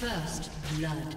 First blood.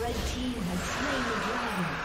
Red team has slain the dragon.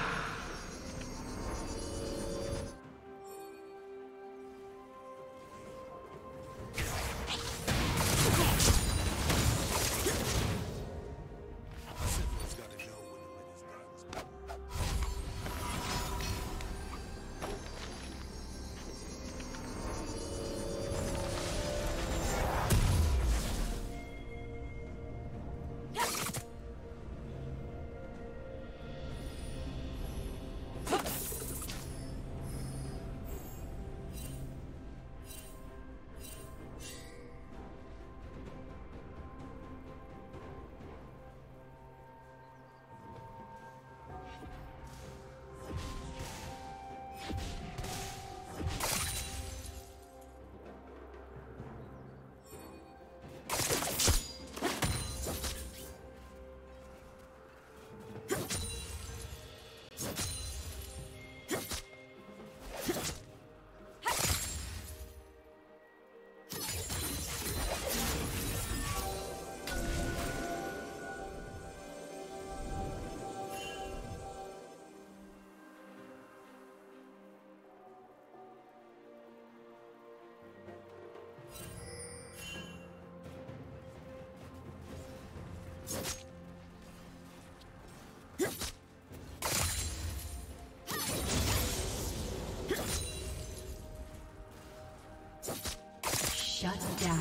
Shut down.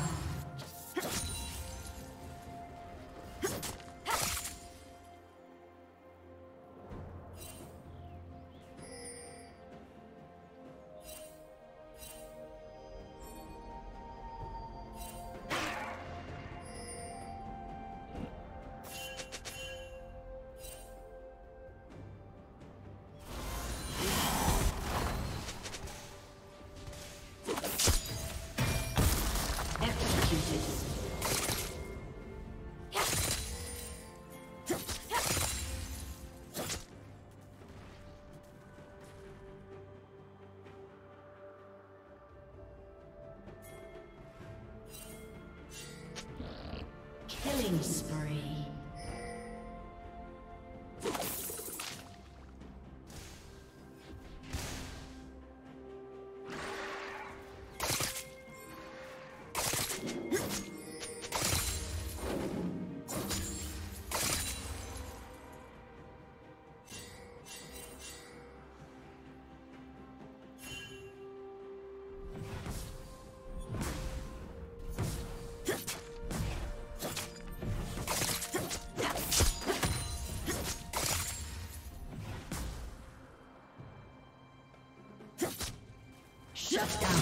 Killing spree. Shut down.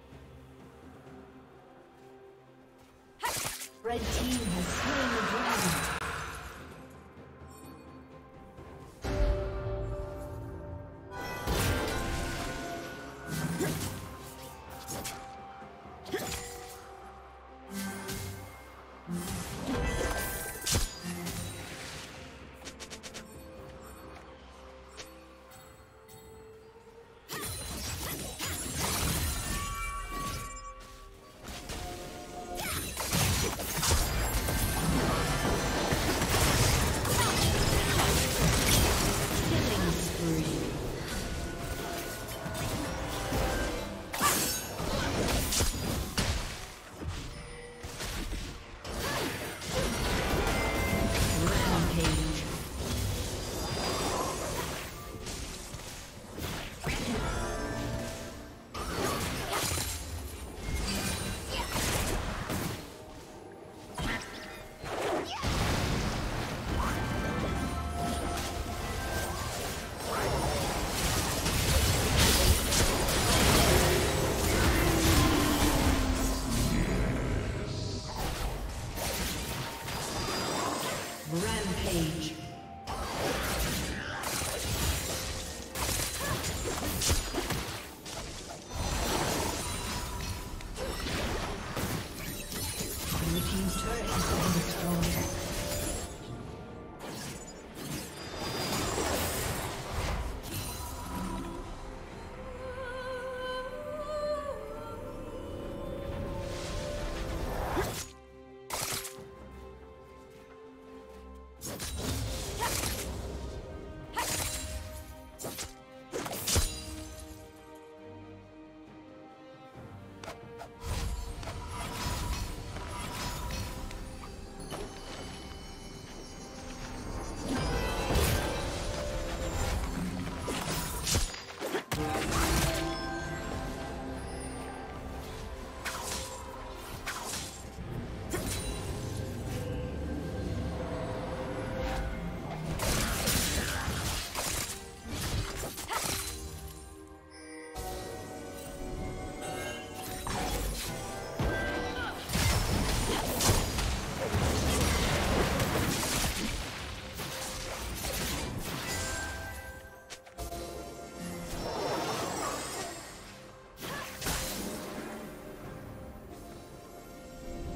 Red team has slain the dragon. Rampage.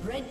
Red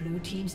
Blue team's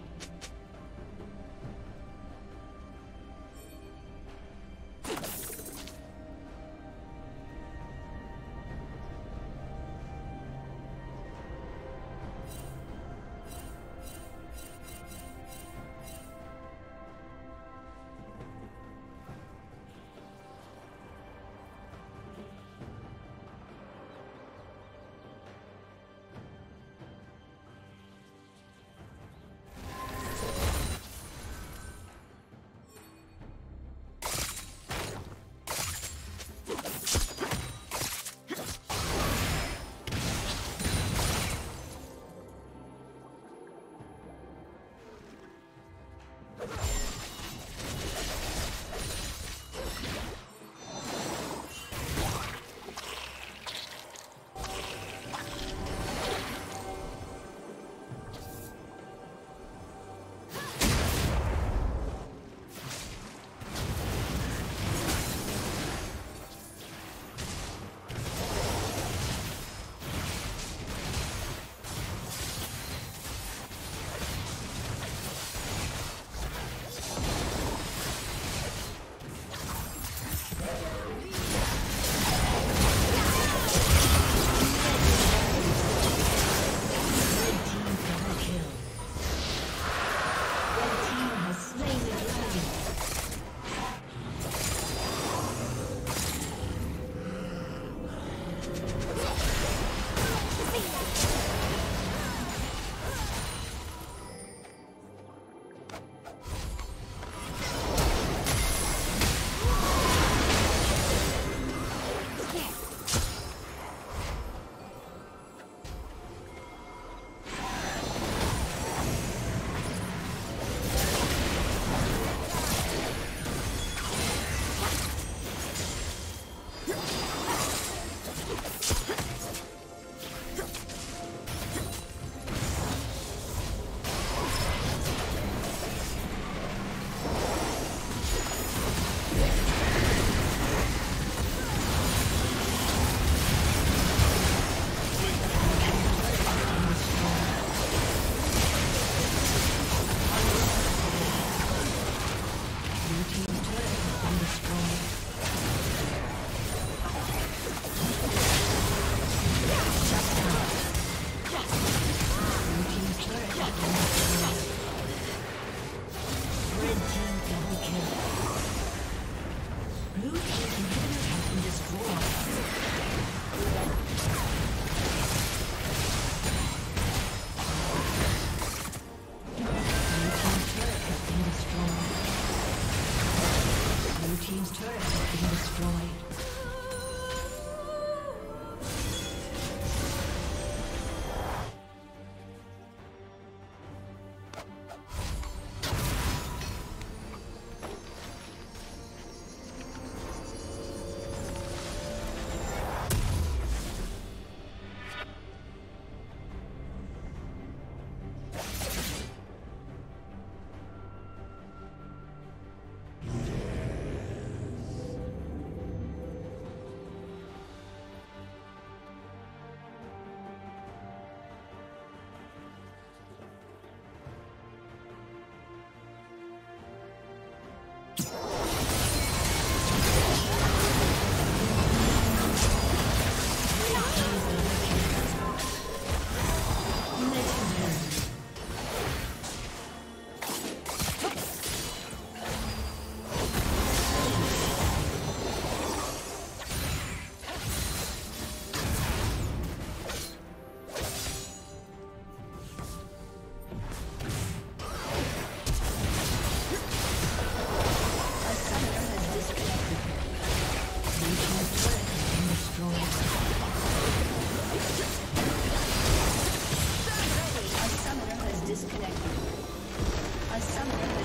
A summoner.